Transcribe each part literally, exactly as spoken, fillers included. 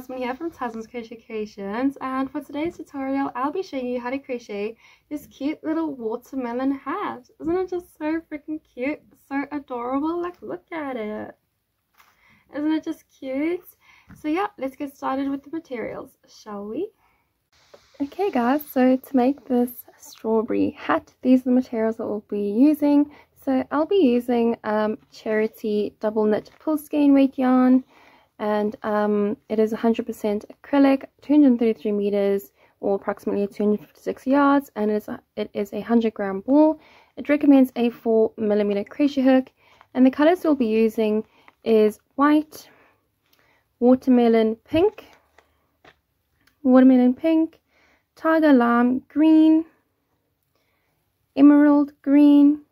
Tasmin here from Tasmin's Crochet Creations, and for today's tutorial I'll be showing you how to crochet this cute little watermelon hat. Isn't it just so freaking cute? So adorable, like look at it. Isn't it just cute? So yeah, let's get started with the materials, shall we? Okay guys, so to make this strawberry hat, these are the materials that we'll be using. So I'll be using um, Charity double knit pull skein weight yarn, and um, it is one hundred percent acrylic, two hundred thirty-three meters or approximately two hundred fifty-six yards, and it is a, it is a one hundred gram ball. It recommends a four millimeter crochet hook, and the colors we'll be using is white, watermelon pink, watermelon pink, Tigerlime green, emerald green,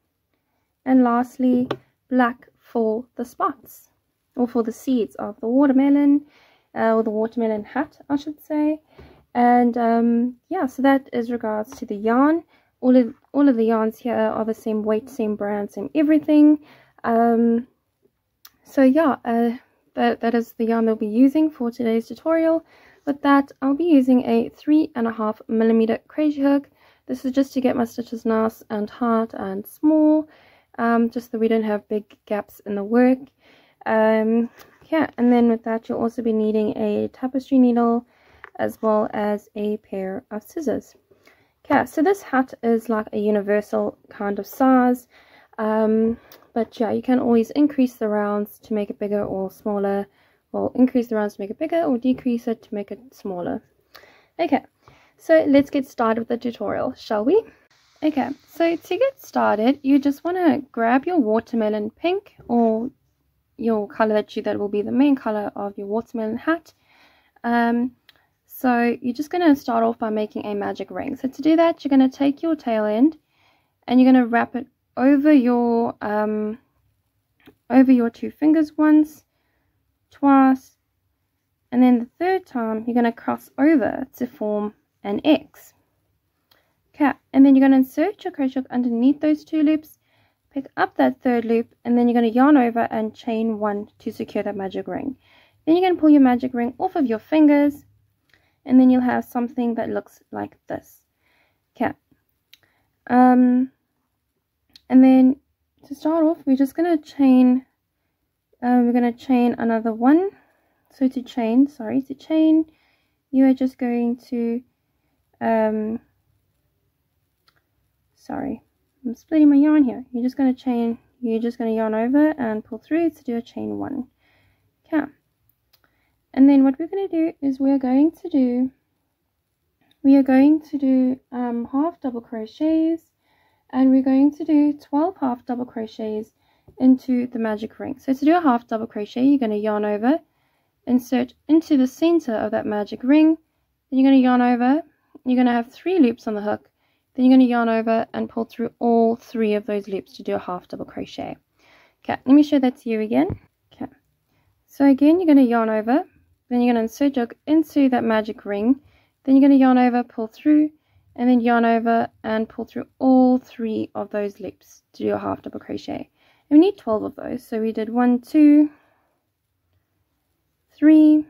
and lastly black for the spots, or for the seeds of the watermelon, uh, or the watermelon hat I should say. And um, yeah, so that is regards to the yarn. All of all of the yarns here are the same weight, same brand, same everything. Um, so yeah, uh, that, that is the yarn they'll be using for today's tutorial. With that, I'll be using a three and a half millimeter crochet hook. This is just to get my stitches nice and hard and small, um, just so we don't have big gaps in the work. Um yeah, and then with that you'll also be needing a tapestry needle as well as a pair of scissors. Okay, so this hat is like a universal kind of size, um but yeah, you can always increase the rounds to make it bigger or smaller. Well, increase the rounds to make it bigger or decrease it to make it smaller. Okay, so let's get started with the tutorial, shall we? Okay, so to get started you just want to grab your watermelon pink, or your color that you that will be the main color of your watermelon hat. Um so you're just going to start off by making a magic ring. So to do that, you're going to take your tail end and you're going to wrap it over your um over your two fingers, once, twice, and then the third time you're going to cross over to form an X. Okay, and then you're going to insert your crochet hook underneath those two loops, pick up that third loop, and then you're going to yarn over and chain one to secure that magic ring. Then you're going to pull your magic ring off of your fingers, and then you'll have something that looks like this. Okay, um and then to start off we're just going to chain uh, we're going to chain another one. So to chain sorry to chain you are just going to um sorry I'm splitting my yarn here. You're just going to chain, you're just going to yarn over and pull through to do a chain one. Okay. And then what we're going to do is we're going to do, we are going to do um, half double crochets, and we're going to do twelve half double crochets into the magic ring. So to do a half double crochet, you're going to yarn over, insert into the center of that magic ring, then you're going to yarn over, you're going to have three loops on the hook. Then you're going to yarn over and pull through all three of those loops to do a half double crochet. Okay, let me show that to you again. Okay, so again you're going to yarn over, then you're going to insert your hook into that magic ring, then you're going to yarn over, pull through, and then yarn over and pull through all three of those loops to do a half double crochet. And we need twelve of those, so we did one, two, three,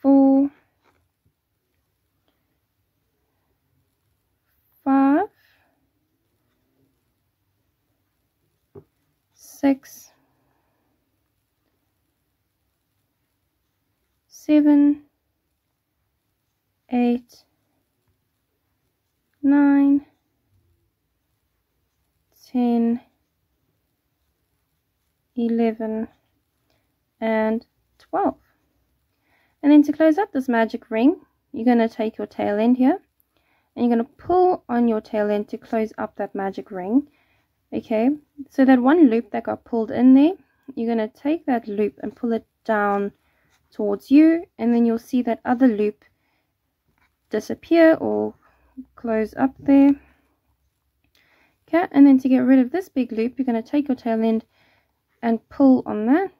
four, six, seven, eight, nine, ten, eleven, and twelve. And then to close up this magic ring, you're going to take your tail end here and you're going to pull on your tail end to close up that magic ring. Okay, so that one loop that got pulled in there, you're going to take that loop and pull it down towards you, and then you'll see that other loop disappear or close up there. Okay, and then to get rid of this big loop, you're going to take your tail end and pull on that.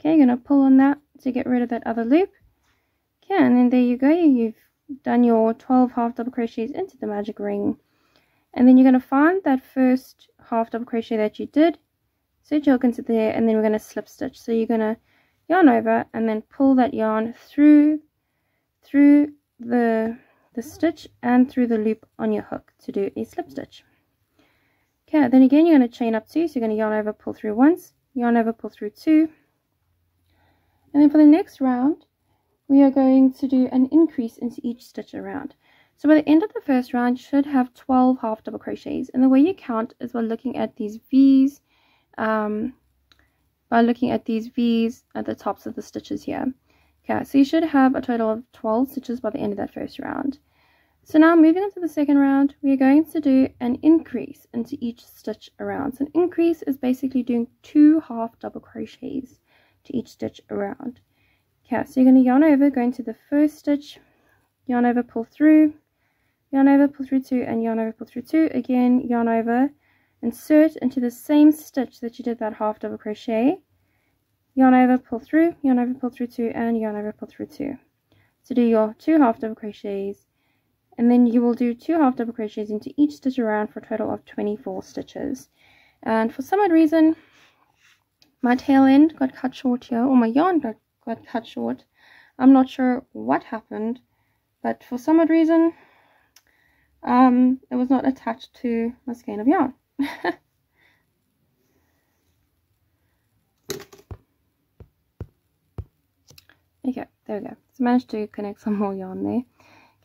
Okay, you're going to pull on that to get rid of that other loop. Okay, and then there you go, you've done your twelve half double crochets into the magic ring. and then you're going to find that first half double crochet that you did, set your hook into there, and then we're going to slip stitch. So you're going to yarn over and then pull that yarn through through the the stitch and through the loop on your hook to do a slip stitch. Okay, then again you're going to chain up two, so you're going to yarn over, pull through once, yarn over, pull through two, and then for the next round we are going to do an increase into each stitch around. So by the end of the first round you should have twelve half double crochets, and the way you count is by looking at these V's, um, by looking at these V's at the tops of the stitches here. Okay, so you should have a total of twelve stitches by the end of that first round. So now moving on to the second round, we are going to do an increase into each stitch around. So an increase is basically doing two half double crochets to each stitch around. Okay, so you're going to yarn over, go into the first stitch, yarn over, pull through, yarn over, pull through two, and yarn over, pull through two. Again, yarn over, insert into the same stitch that you did that half double crochet, yarn over, pull through, yarn over, pull through two, and yarn over, pull through two. So do your two half double crochets, and then you will do two half double crochets into each stitch around for a total of twenty-four stitches. And for some odd reason, my tail end got cut short here, or my yarn got, got cut short. I'm not sure what happened, but for some odd reason, um, it was not attached to my skein of yarn. Okay, there we go. So managed to connect some more yarn there.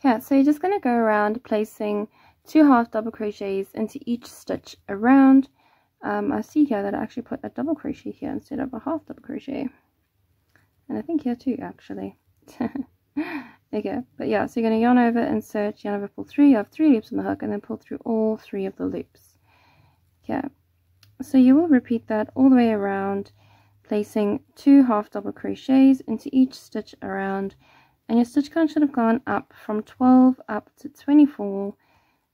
Okay, so you're just going to go around placing two half double crochets into each stitch around. Um, I see here that I actually put a double crochet here instead of a half double crochet. And I think here too, actually. Okay, but yeah, so you're going to yarn over, insert, yarn over, pull through. You have three loops on the hook and then pull through all three of the loops. Okay, so you will repeat that all the way around, placing two half double crochets into each stitch around, and your stitch count should have gone up from twelve up to twenty-four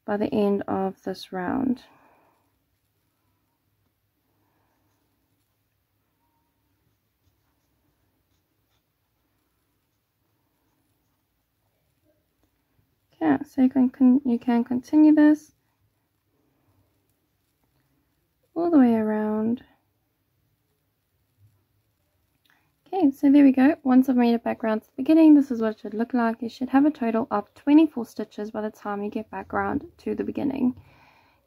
by the end of this round. Okay, so you can, can you can continue this all the way around. Okay, so there we go. Once I've made it back around to the beginning, this is what it should look like. You should have a total of twenty-four stitches by the time you get back around to the beginning.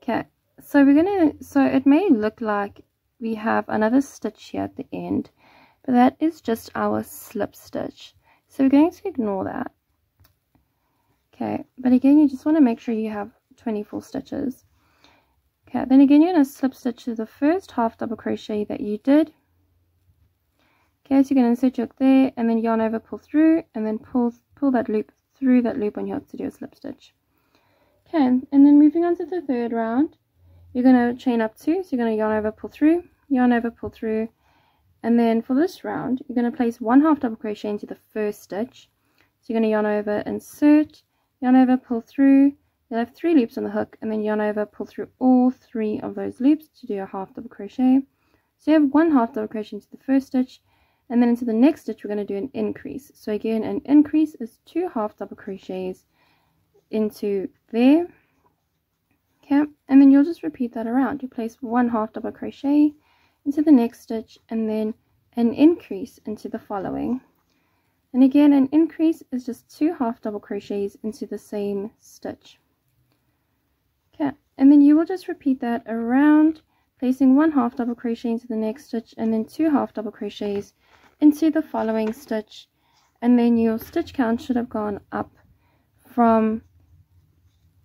Okay, so we're gonna, so it may look like we have another stitch here at the end, but that is just our slip stitch. So we're going to ignore that. Okay, but again, you just want to make sure you have twenty-four stitches. Okay, then again, you're gonna slip stitch to the first half double crochet that you did. Okay, so you're going to insert your hook there and then yarn over, pull through, and then pull pull that loop through that loop on your hook to do a slip stitch. Okay, and then moving on to the third round, you're going to chain up two, so you're going to yarn over, pull through, yarn over, pull through, and then for this round, you're going to place one half double crochet into the first stitch. So you're going to yarn over, insert, yarn over, pull through, you'll have three loops on the hook, and then yarn over, pull through all three of those loops to do a half double crochet. So you have one half double crochet into the first stitch, and then into the next stitch we're going to do an increase. So again, an increase is two half double crochets into there. Okay, and then you'll just repeat that around. You place one half double crochet into the next stitch and then an increase into the following. And again, an increase is just two half double crochets into the same stitch. Okay, and then you will just repeat that around, placing one half double crochet into the next stitch and then two half double crochets into the following stitch, and then your stitch count should have gone up from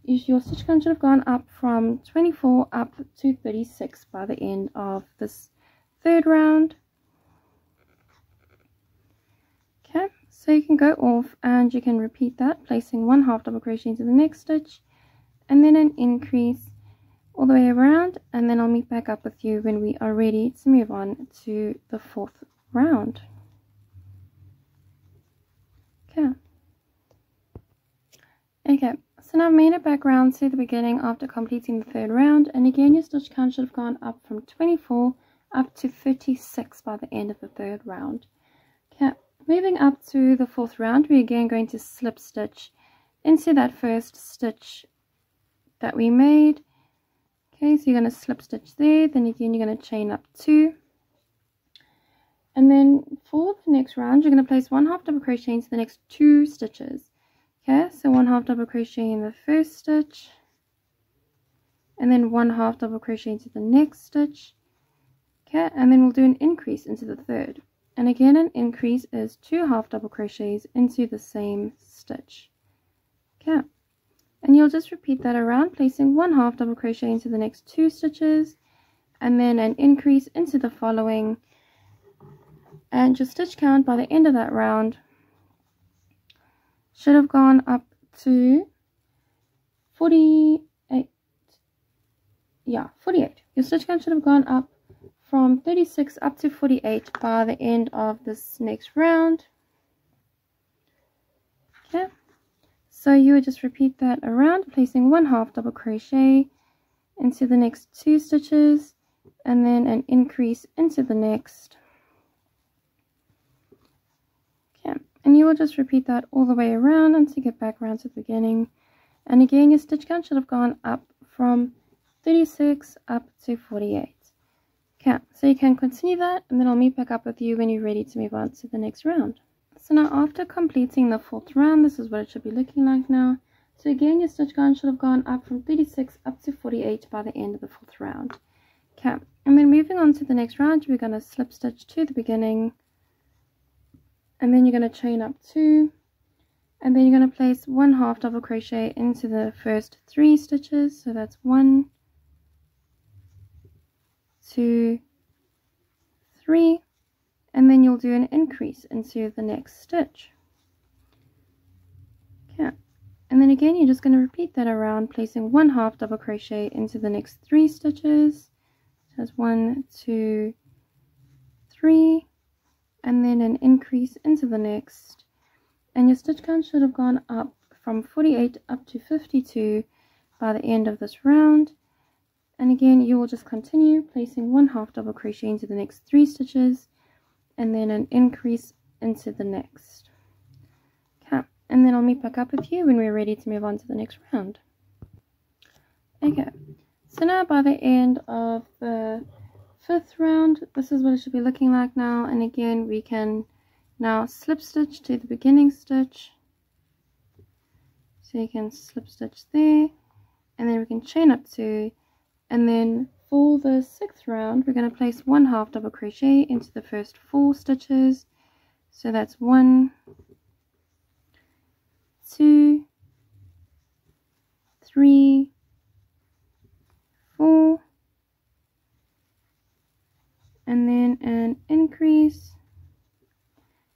your stitch count should have gone up from twenty-four up to thirty-six by the end of this third round. Okay, so you can go off and you can repeat that, placing one half double crochet into the next stitch and then an increase all the way around, and then I'll meet back up with you when we are ready to move on to the fourth round. Okay. Okay, so now I've made it back round to the beginning after completing the third round, and again your stitch count should have gone up from twenty-four up to thirty-six by the end of the third round. Okay, moving up to the fourth round, we're again going to slip stitch into that first stitch that we made, Okay, so you're going to slip stitch there, then again you're going to chain up two, and then for the next round you're going to place one half double crochet into the next two stitches. Okay, so one half double crochet in the first stitch, and then one half double crochet into the next stitch. Okay, and then we'll do an increase into the third, and again an increase is two half double crochets into the same stitch. Okay, and you'll just repeat that around, placing one half double crochet into the next two stitches, and then an increase into the following, and your stitch count by the end of that round should have gone up to forty-eight. Yeah, forty-eight. Your stitch count should have gone up from thirty-six up to forty-eight by the end of this next round. Okay, so you would just repeat that around, placing one half double crochet into the next two stitches, and then an increase into the next. Okay, and you will just repeat that all the way around until you get back around to the beginning. And again, your stitch count should have gone up from thirty-six up to forty-eight. Okay, so you can continue that, and then I'll meet back up with you when you're ready to move on to the next round. So now after completing the fourth round, this is what it should be looking like now. So again, your stitch count should have gone up from thirty-six up to forty-eight by the end of the fourth round. Okay, and then moving on to the next round, we're going to slip stitch to the beginning, and then you're going to chain up two, and then you're going to place one half double crochet into the first three stitches. So that's one, two, three, and then you'll do an increase into the next stitch. Okay, and then again you're just going to repeat that around, placing one half double crochet into the next three stitches. So that's one, two, three, and then an increase into the next, and your stitch count should have gone up from forty-eight up to fifty-two by the end of this round. And again you will just continue, placing one half double crochet into the next three stitches, and then an increase into the next. Okay, and then I'll meet back up with you when we're ready to move on to the next round. Okay, so now by the end of the fifth round, this is what it should be looking like now, and again we can now slip stitch to the beginning stitch. So you can slip stitch there, and then we can chain up two, and then for the sixth round, we're going to place one half double crochet into the first four stitches. So that's one, two, three, four, and then an increase.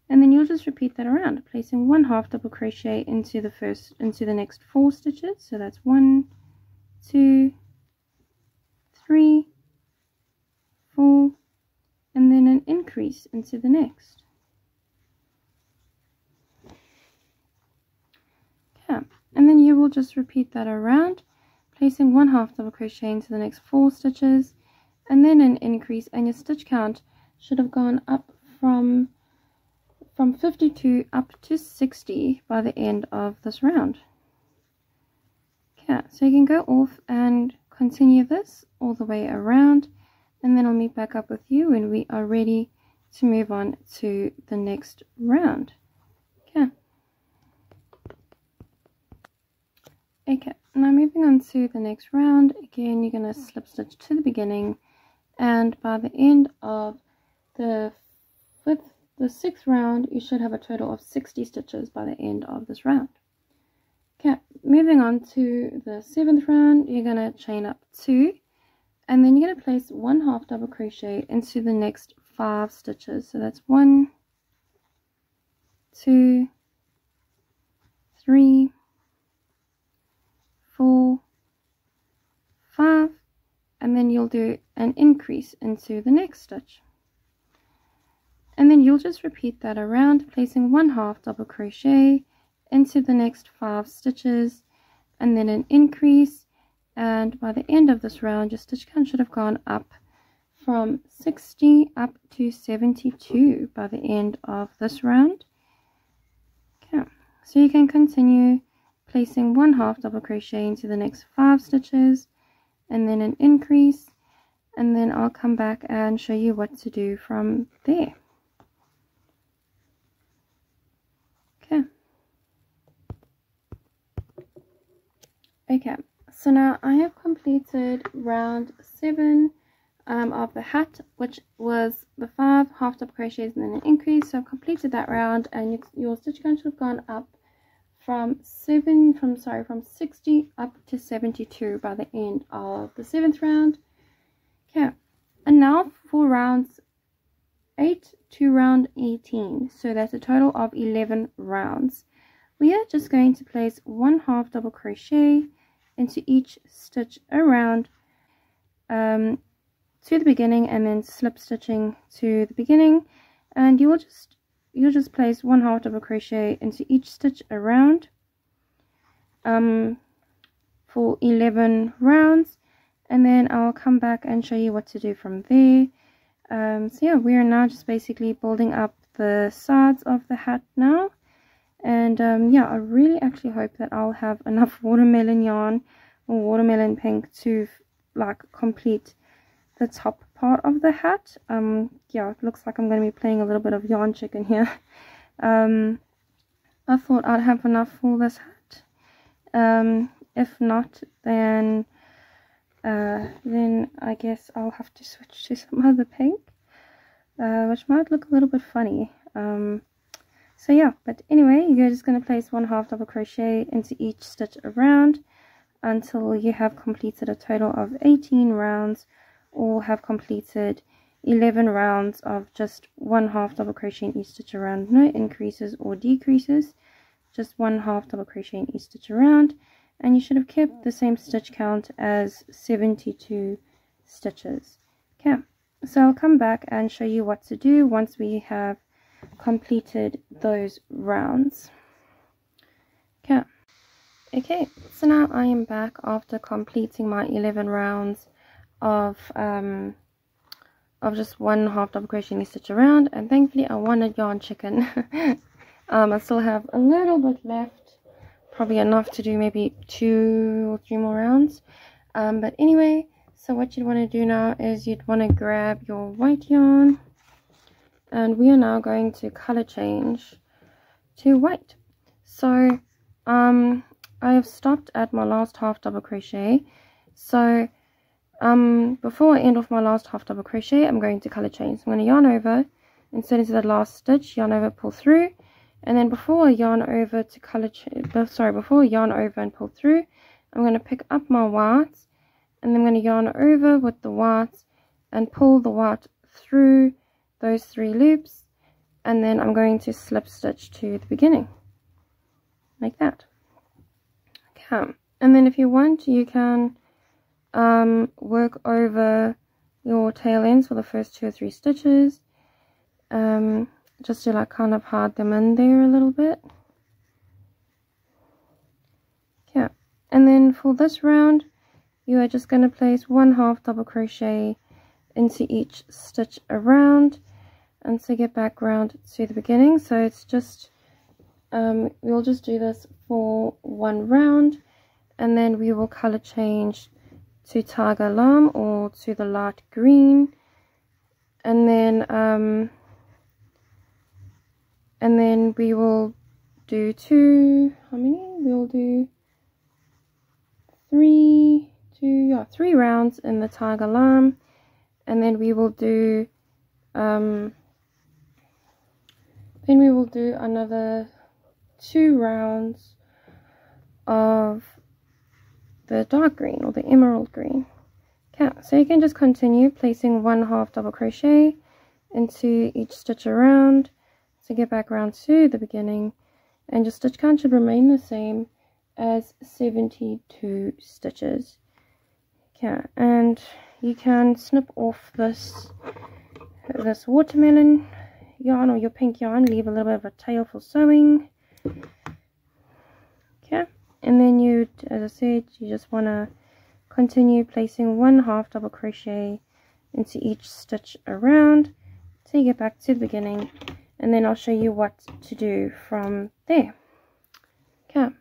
And then you'll just repeat that around, placing one half double crochet into the first, into the next four stitches. So that's one, two, three, four, and then an increase into the next. Okay, and then you will just repeat that around, placing one half double crochet into the next four stitches, and then an increase, and your stitch count should have gone up from from fifty-two up to sixty by the end of this round. Okay, so you can go off and continue this all the way around, and then I'll meet back up with you when we are ready to move on to the next round. Okay. Okay, now moving on to the next round, again you're going to slip stitch to the beginning, and by the end of the fifth, the sixth round, you should have a total of sixty stitches by the end of this round. Okay, moving on to the seventh round, you're going to chain up two, and then you're going to place one half double crochet into the next five stitches. So that's one, two, three, four, five, and then you'll do an increase into the next stitch. And then you'll just repeat that around, placing one half double crochet into the next five stitches, and then an increase, and by the end of this round your stitch count should have gone up from sixty up to seventy-two by the end of this round. Okay, so you can continue, placing one half double crochet into the next five stitches, and then an increase, and then I'll come back and show you what to do from there. Okay. Okay, so now I have completed round seven um, of the hat, which was the five half double crochets and then an increase. So I've completed that round, and you, your stitch count should have gone up from seven, from sorry, from sixty up to seventy-two by the end of the seventh round. Okay, and now for rounds eight to round eighteen, so that's a total of eleven rounds. We are just going to place one half double crochet into each stitch around um, to the beginning, and then slip stitching to the beginning, and you will just you'll just place one half double crochet into each stitch around um, for eleven rounds, and then I'll come back and show you what to do from there. Um, so yeah, we are now just basically building up the sides of the hat now. And um, yeah, I really actually hope that I'll have enough watermelon yarn or watermelon pink to like complete the top part of the hat. Um, yeah, it looks like I'm going to be playing a little bit of yarn chicken here. Um, I thought I'd have enough for this hat. Um, if not, then uh, then I guess I'll have to switch to some other pink, uh, which might look a little bit funny. Um, So yeah, but anyway, you're just going to place one half double crochet into each stitch around until you have completed a total of eighteen rounds, or have completed eleven rounds of just one half double crochet in each stitch around, no increases or decreases, just one half double crochet in each stitch around, and you should have kept the same stitch count as seventy-two stitches. Okay, so I'll come back and show you what to do once we have completed those rounds. Okay. Okay, so now I am back after completing my eleven rounds of um of just one half double crochet in each stitch around, and thankfully I wanted yarn chicken. um I still have a little bit left, probably enough to do maybe two or three more rounds. Um but anyway, so what you'd want to do now is you'd want to grab your white yarn, and we are now going to color change to white. So um I have stopped at my last half double crochet, so um before I end off my last half double crochet, I'm going to color change. So I'm going to yarn over, insert into that last stitch, yarn over, pull through, and then before I yarn over to color change, sorry before I yarn over and pull through, I'm going to pick up my white, and I'm going to yarn over with the white and pull the white through those three loops, and then I'm going to slip stitch to the beginning like that. Okay, and then if you want, you can um, work over your tail ends for the first two or three stitches, um, just to like kind of hide them in there a little bit. Okay, and then for this round you are just going to place one half double crochet into each stitch around, and so get back round to the beginning. So it's just um we'll just do this for one round, and then we will color change to Tigerlime or to the light green, and then um and then we will do two how many we'll do three two yeah three rounds in the Tigerlime, and then we will do um then we will do another two rounds of the dark green or the emerald green. Okay, so you can just continue placing one half double crochet into each stitch around to get back around to the beginning, and your stitch count should remain the same as seventy-two stitches. Okay, and you can snip off this this watermelon yarn or your pink yarn, leave a little bit of a tail for sewing. Okay, and then you, as I said, you just want to continue placing one half double crochet into each stitch around till you get back to the beginning, and then I'll show you what to do from there. Okay.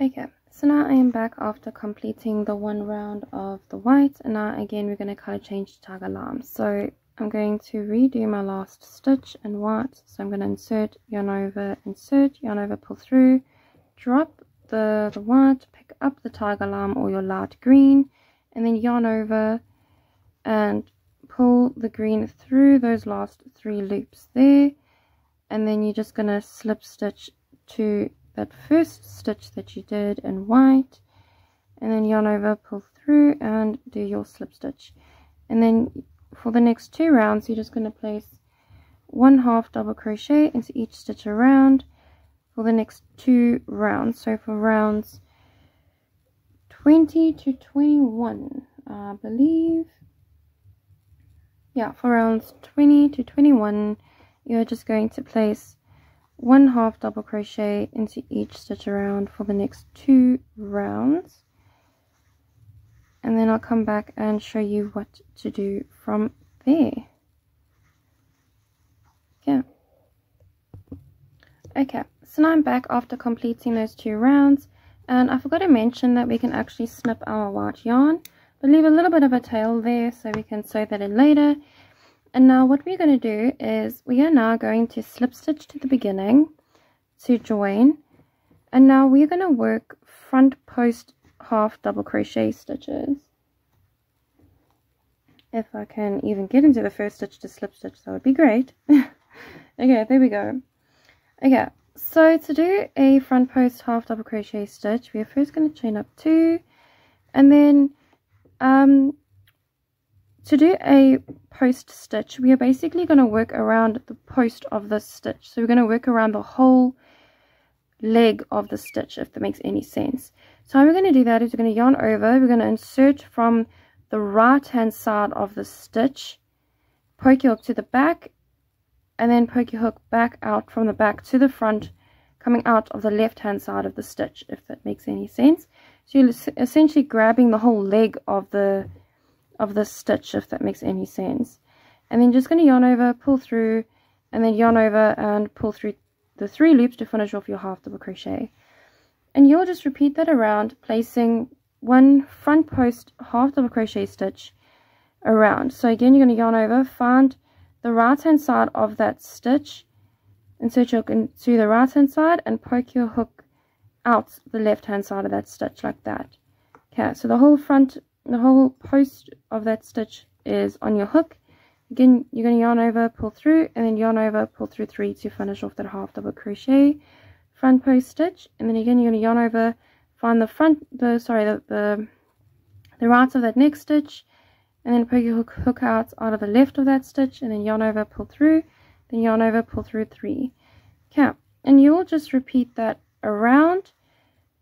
Okay. So now I am back after completing the one round of the white, and now again we're going to color change to Tigerlime. So I'm going to redo my last stitch in white. So I'm going to insert, yarn over, insert, yarn over, pull through, drop the, the white, pick up the Tigerlime or your light green, and then yarn over and pull the green through those last three loops there, and then you're just going to slip stitch to that first stitch that you did in white, and then yarn over, pull through, and do your slip stitch. And then for the next two rounds you're just going to place one half double crochet into each stitch around for the next two rounds. So for rounds twenty to twenty-one, I believe, yeah, for rounds twenty to twenty-one you're just going to place one half double crochet into each stitch around for the next two rounds, and then I'll come back and show you what to do from there. Yeah, okay, so now I'm back after completing those two rounds, and I forgot to mention that we can actually snip our white yarn but leave a little bit of a tail there so we can sew that in later. And now what we're going to do is we are now going to slip stitch to the beginning to join, and now we're going to work front post half double crochet stitches. If I can even get into the first stitch to slip stitch, that would be great. Okay, there we go. Okay, so to do a front post half double crochet stitch, we're first going to chain up two, and then um to do a post stitch, we are basically going to work around the post of this stitch. So we're going to work around the whole leg of the stitch, if that makes any sense. So how we're going to do that is we're going to yarn over, we're going to insert from the right hand side of the stitch, poke your hook to the back, and then poke your hook back out from the back to the front, coming out of the left hand side of the stitch, if that makes any sense. So you're essentially grabbing the whole leg of the of the stitch, if that makes any sense. And then just going to yarn over, pull through, and then yarn over and pull through the three loops to finish off your half double crochet. And you'll just repeat that around, placing one front post half double crochet stitch around. So again, you're going to yarn over, find the right hand side of that stitch, insert your hook into the right hand side, and poke your hook out the left hand side of that stitch like that. Okay, so the whole front The whole post of that stitch is on your hook. Again, you're going to yarn over, pull through, and then yarn over, pull through three to finish off that half double crochet front post stitch. And then again, you're going to yarn over, find the front, the sorry, the the, the right of that next stitch, and then poke your hook, hook out out of the left of that stitch, and then yarn over, pull through, then yarn over, pull through three. Okay, and you'll just repeat that around,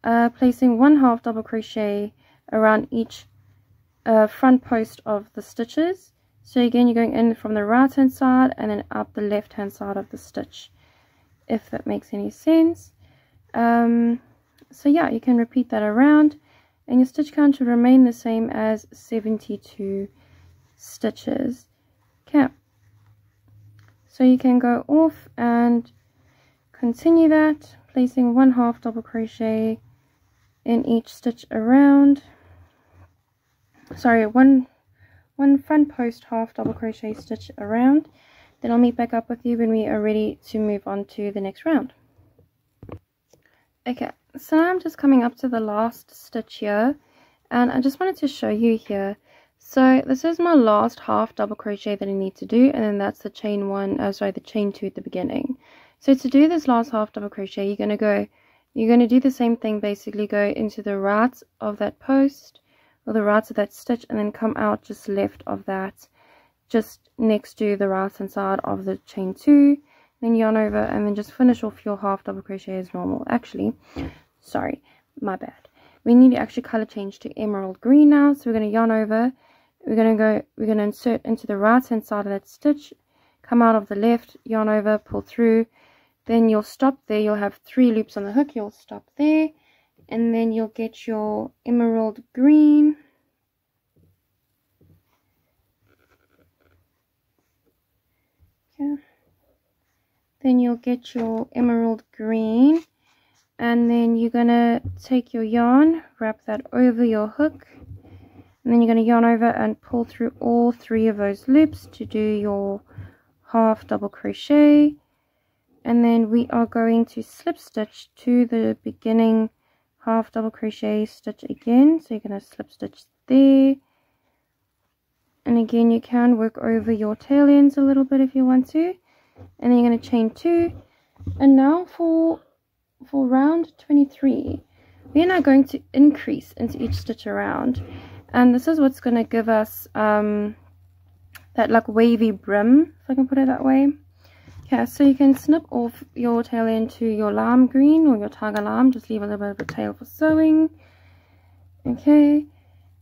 uh, placing one half double crochet around each Uh, front post of the stitches. So again, you're going in from the right hand side and then up the left hand side of the stitch, if that makes any sense. Um, so yeah, you can repeat that around, and your stitch count should remain the same as seventy-two stitches. Okay, so you can go off and continue that, placing one half double crochet in each stitch around. Sorry, one one front post half double crochet stitch around. Then I'll meet back up with you when we are ready to move on to the next round. Okay, so now I'm just coming up to the last stitch here, and I just wanted to show you here. So this is my last half double crochet that I need to do, and then that's the chain one, uh, sorry, the chain two at the beginning. So to do this last half double crochet, you're going to go, you're going to do the same thing, basically go into the right of that post, or the right of that stitch, and then come out just left of that, just next to the right hand side of the chain two, then yarn over, and then just finish off your half double crochet as normal. Actually, sorry, my bad, we need to actually color change to emerald green now. So we're going to yarn over, we're going to go we're going to insert into the right hand side of that stitch, come out of the left, yarn over, pull through, then you'll stop there, you'll have three loops on the hook, you'll stop there, and then you'll get your emerald green. Okay. Then you'll get your emerald green, and then you're going to take your yarn, wrap that over your hook, and then you're going to yarn over and pull through all three of those loops to do your half double crochet. And then we are going to slip stitch to the beginning half double crochet stitch again, so you're going to slip stitch there. And again, you can work over your tail ends a little bit if you want to, and then you're going to chain two. And now for for round twenty-three, we are now going to increase into each stitch around, and this is what's going to give us um that like wavy brim, if I can put it that way. Yeah, so you can snip off your tail end to your lime green or your Tigerlime, just leave a little bit of a tail for sewing. Okay,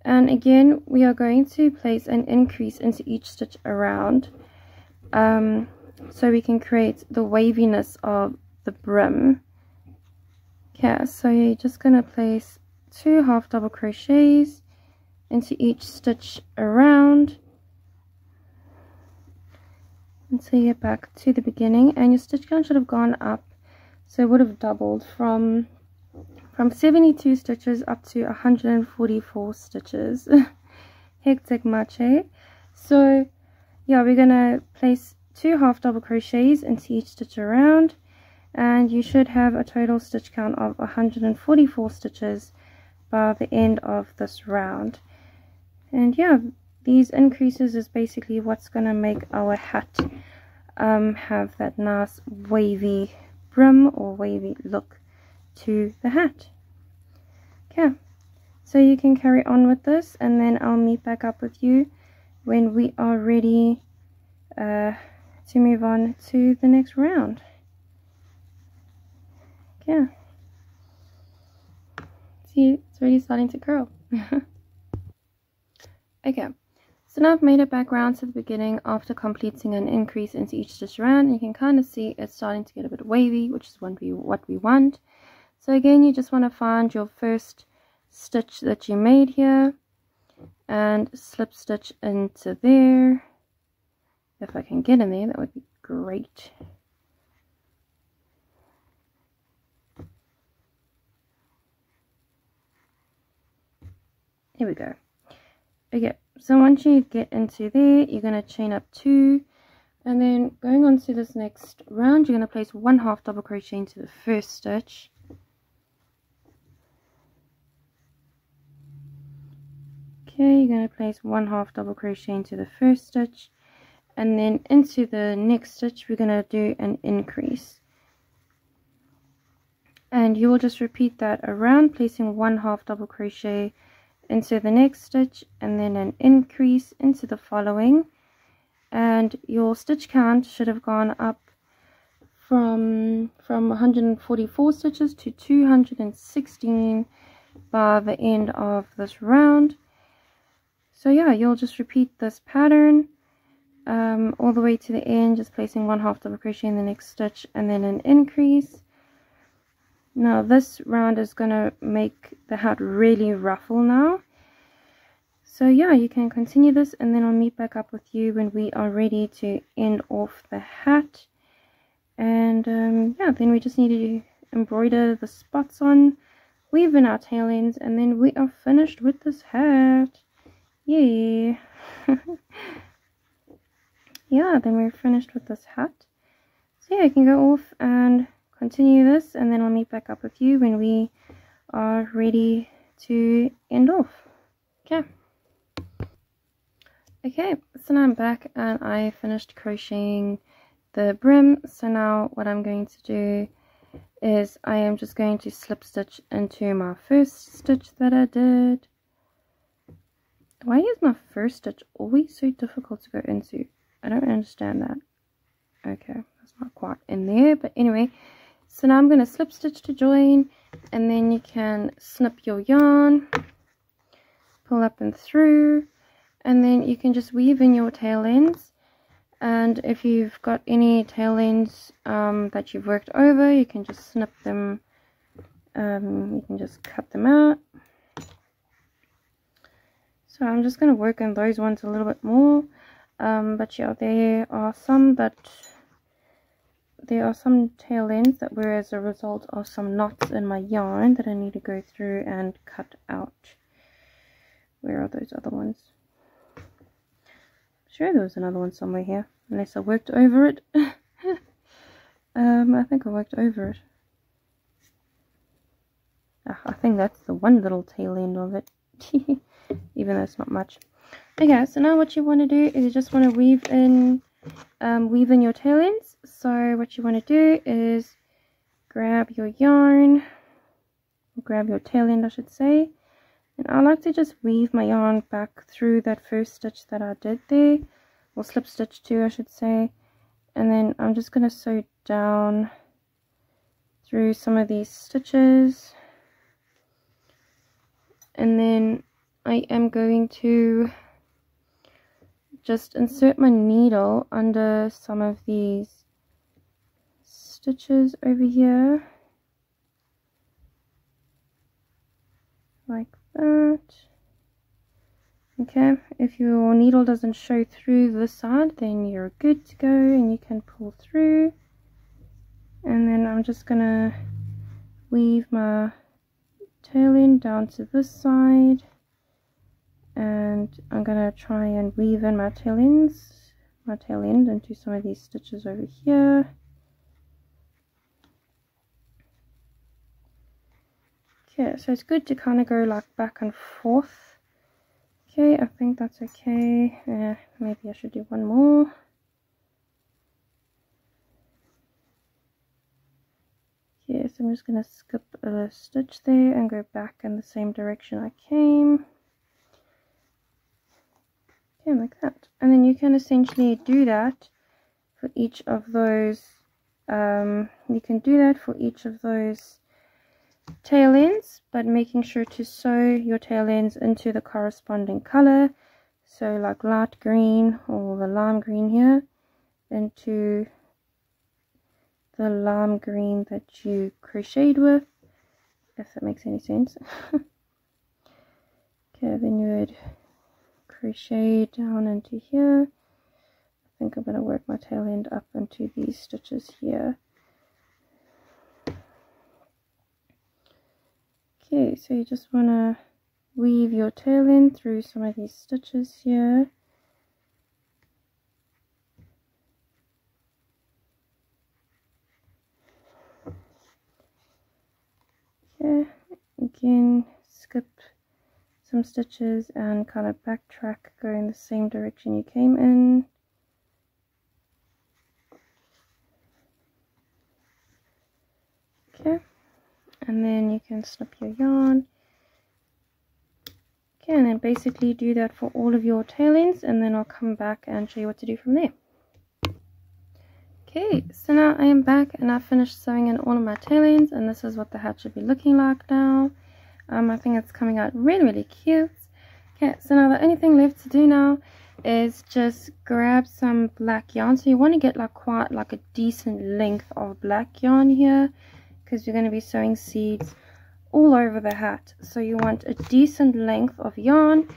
and again we are going to place an increase into each stitch around, um so we can create the waviness of the brim. Okay, so you're just going to place two half double crochets into each stitch around until you get back to the beginning, and your stitch count should have gone up, so it would have doubled from from seventy-two stitches up to one hundred forty-four stitches. Hectic much, eh? So yeah, we're gonna place two half double crochets into each stitch around, and you should have a total stitch count of one hundred forty-four stitches by the end of this round. And yeah, these increases is basically what's going to make our hat um, have that nice wavy brim or wavy look to the hat. Okay, so you can carry on with this, and then I'll meet back up with you when we are ready uh, to move on to the next round. Yeah. See, it's really starting to curl. Okay, so now I've made it back round to the beginning after completing an increase into each stitch around. You can kind of see it's starting to get a bit wavy, which is what we, what we want. So again, you just want to find your first stitch that you made here and slip stitch into there. If I can get in there, that would be great. Here we go. Okay, so once you get into there, you're going to chain up two, and then going on to this next round, you're going to place one half double crochet into the first stitch, okay, you're going to place one half double crochet into the first stitch, and then into the next stitch we're going to do an increase, and you will just repeat that around, placing one half double crochet into the next stitch and then an increase into the following, and your stitch count should have gone up from from one hundred forty-four stitches to two hundred sixteen by the end of this round. So yeah, you'll just repeat this pattern um, all the way to the end, just placing one half double crochet in the next stitch and then an increase. Now this round is going to make the hat really ruffle now. So yeah, you can continue this, and then I'll meet back up with you when we are ready to end off the hat. And um, yeah, then we just need to embroider the spots on, weave in our tail ends, and then we are finished with this hat. Yay! Yeah, then we're finished with this hat. So yeah, you can go off and continue this, and then I'll meet back up with you when we are ready to end off. Okay. Okay, so now I'm back and I finished crocheting the brim. So now what I'm going to do is I am just going to slip stitch into my first stitch that I did. Why is my first stitch always so difficult to go into? I don't understand that. Okay, that's not quite in there, but anyway. So now I'm going to slip stitch to join, and then you can snip your yarn, pull up and through, and then you can just weave in your tail ends. And if you've got any tail ends um, that you've worked over, you can just snip them, um, you can just cut them out. So I'm just going to work on those ones a little bit more, um, but yeah, there are some that there are some tail ends that were as a result of some knots in my yarn that I need to go through and cut out. Where are those other ones? I'm sure there was another one somewhere here, unless I worked over it. um, I think I worked over it. Ah, I think that's the one little tail end of it, even though it's not much. Okay, so now what you want to do is you just want to weave in um, weave in your tail ends. So what you want to do is grab your yarn, or grab your tail end I should say, and I like to just weave my yarn back through that first stitch that I did there, or slip stitch two I should say, and then I'm just going to sew down through some of these stitches, and then I am going to just insert my needle under some of these stitches over here, like that. Okay, if your needle doesn't show through this side, then you're good to go and you can pull through. And then I'm just gonna weave my tail end down to this side, and I'm gonna try and weave in my tail ends, my tail end into some of these stitches over here. Okay, so it's good to kind of go like back and forth. Okay, I think that's okay. Uh, maybe I should do one more. Okay, so I'm just gonna skip a stitch there and go back in the same direction I came. Yeah, like that. And then you can essentially do that for each of those um, you can do that for each of those tail ends, but making sure to sew your tail ends into the corresponding color, so like light green or the lime green here into the lime green that you crocheted with, if that makes any sense. Okay, then you would crochet down into here. I think I'm going to work my tail end up into these stitches here. Okay, so you just want to weave your tail end through some of these stitches here. Okay, again skip some stitches and kind of backtrack, go in the same direction you came in. Okay, and then you can snip your yarn. Okay, and then basically do that for all of your tail ends, and then I'll come back and show you what to do from there. Okay, so now I am back and I finished sewing in all of my tail ends, and this is what the hat should be looking like now. Um, I think it's coming out really, really cute. Okay, so now the only thing left to do now is just grab some black yarn. So you want to get like quite like a decent length of black yarn here, because you're going to be sewing seeds all over the hat. So you want a decent length of yarn,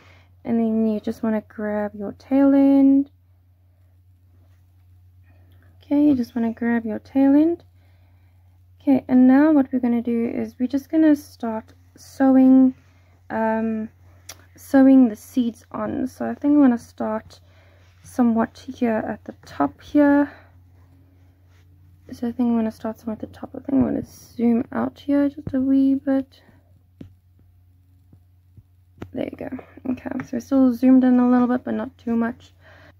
and then you just want to grab your tail end. Okay, you just want to grab your tail end. Okay, and now what we're going to do is we're just going to start sewing um sewing the seeds on. So I think I'm going to start somewhat here at the top here. So I think I'm going to start somewhere at the top. I think I'm going to zoom out here just a wee bit. There you go. Okay, so we're still zoomed in a little bit, but not too much.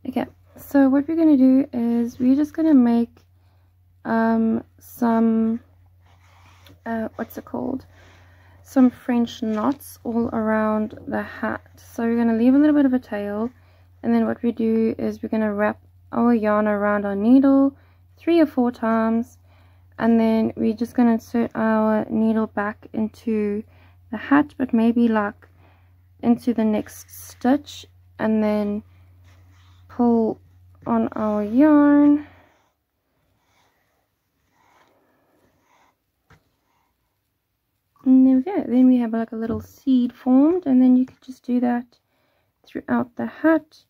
Okay, so what we're going to do is we're just going to make um some uh what's it called some French knots all around the hat. So we're going to leave a little bit of a tail, and then what we do is we're going to wrap our yarn around our needle three or four times, and then we're just going to insert our needle back into the hat, but maybe like into the next stitch, and then pull on our yarn. And there we go. Then we have like a little seed formed, and then you could just do that throughout the hat.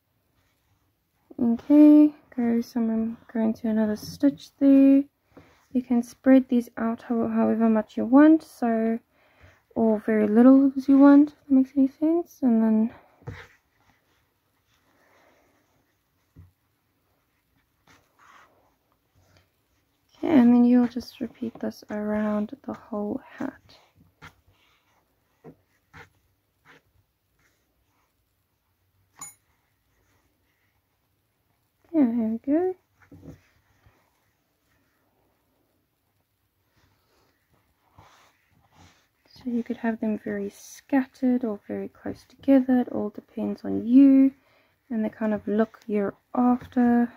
Okay, go some, go into another stitch there, You can spread these out however much you want, so, or very little as you want, if that makes any sense. And then okay, and then you'll just repeat this around the whole hat. Yeah, there we go. So you could have them very scattered or very close together. It all depends on you and the kind of look you're after.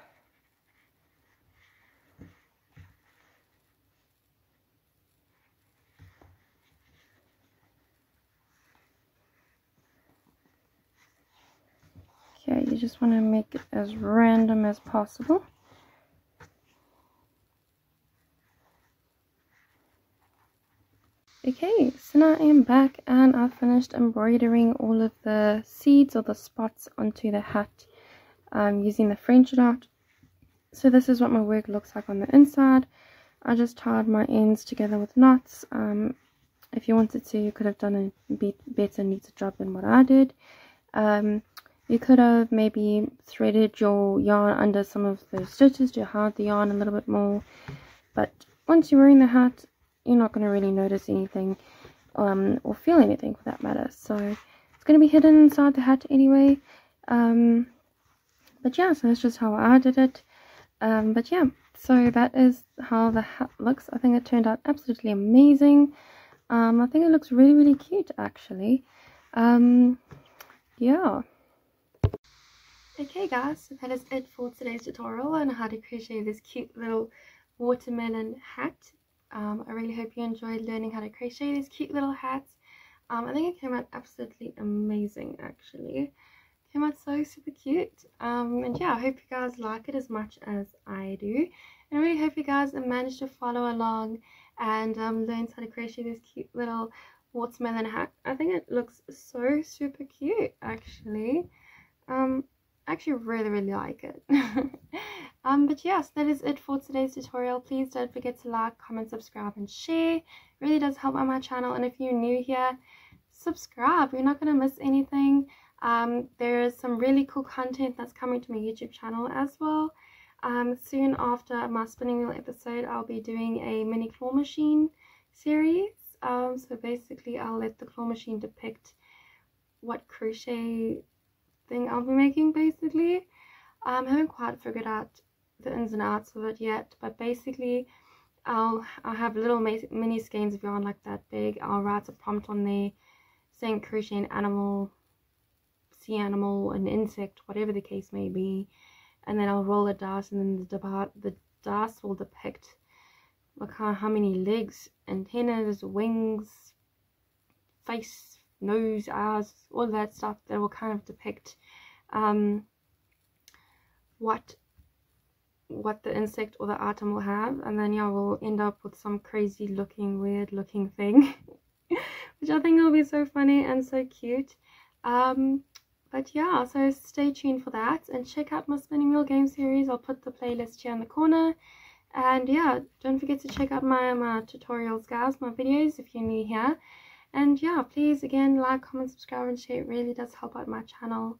Okay, you just want to make it as random as possible. Okay, so now I am back and I've finished embroidering all of the seeds or the spots onto the hat um, using the French dot. So this is what my work looks like on the inside. I just tied my ends together with knots. Um, if you wanted to, you could have done a bit better, neater job than what I did. Um, you could have maybe threaded your yarn under some of the stitches to hide the yarn a little bit more. But once you're wearing the hat, you're not going to really notice anything um, or feel anything for that matter. So it's going to be hidden inside the hat anyway. Um, but yeah, so that's just how I did it. Um, but yeah, so that is how the hat looks. I think it turned out absolutely amazing. Um, I think it looks really, really cute actually. Um, yeah. Okay guys, so that is it for today's tutorial on how to crochet this cute little watermelon hat. Um, I really hope you enjoyed learning how to crochet these cute little hats. Um, I think it came out absolutely amazing actually. It came out so super cute. Um, and yeah, I hope you guys like it as much as I do. And I really hope you guys managed to follow along and um, learn how to crochet this cute little watermelon hat. I think it looks so super cute actually. Um, I actually really, really like it. Um, but yes, that is it for today's tutorial. Please don't forget to like, comment, subscribe and share. It really does help out my channel, and if you're new here, subscribe. You're not going to miss anything. Um, there is some really cool content that's coming to my YouTube channel as well. Um, soon after my spinning wheel episode, I'll be doing a mini claw machine series. Um, so basically I'll let the claw machine depict what crochet thing I'll be making basically. Um, I haven't quite figured out the ins and outs of it yet, but basically I'll, I'll have little mini skeins of yarn like that big. I'll write a prompt on there saying crochet an animal, sea animal, an insect, whatever the case may be, and then I'll roll a dice, and then the, the dice will depict like how, how many legs, antennas, wings, face, nose, eyes, all that stuff that will kind of depict um, what what the insect or the item will have. And then yeah, we'll end up with some crazy looking, weird looking thing which I think will be so funny and so cute. Um but yeah, so stay tuned for that and check out my spinning wheel game series. I'll put the playlist here in the corner. And yeah, don't forget to check out my my tutorials guys, my videos, if you're new here. And yeah, please again like, comment, subscribe and share. It really does help out my channel.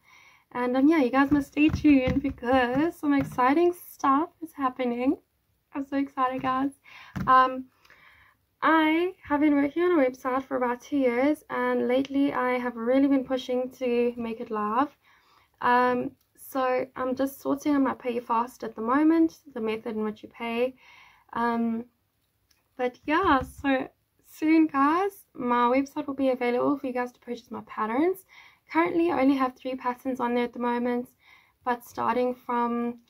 And um, yeah, you guys must stay tuned because some exciting stuff is happening. I'm so excited, guys. Um, I have been working on a website for about two years. And lately, I have really been pushing to make it live. Um, so I'm just sorting out my pay fast at the moment, the method in which you pay. Um, but yeah, so soon, guys, my website will be available for you guys to purchase my patterns. Currently, I only have three patterns on there at the moment, but starting from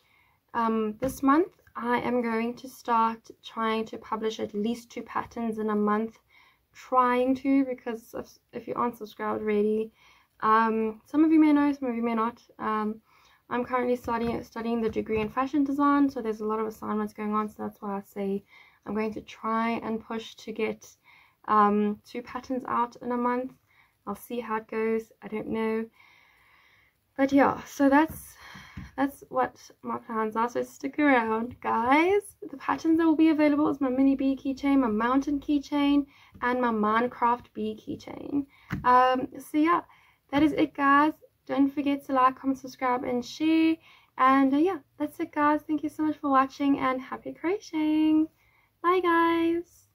um, this month, I am going to start trying to publish at least two patterns in a month. Trying to, because if, if you aren't subscribed already, um, some of you may know, some of you may not. Um, I'm currently studying, studying the degree in fashion design, so there's a lot of assignments going on, so that's why I say I'm going to try and push to get um, two patterns out in a month. I'll see how it goes. I don't know. But yeah, so that's that's what my plans are, so stick around, guys. The patterns that will be available is my mini bee keychain, my mountain keychain, and my Minecraft bee keychain. Um so yeah, that is it, guys. Don't forget to like, comment, subscribe, and share. And uh, yeah, that's it, guys. Thank you so much for watching, and happy crocheting. Bye, guys.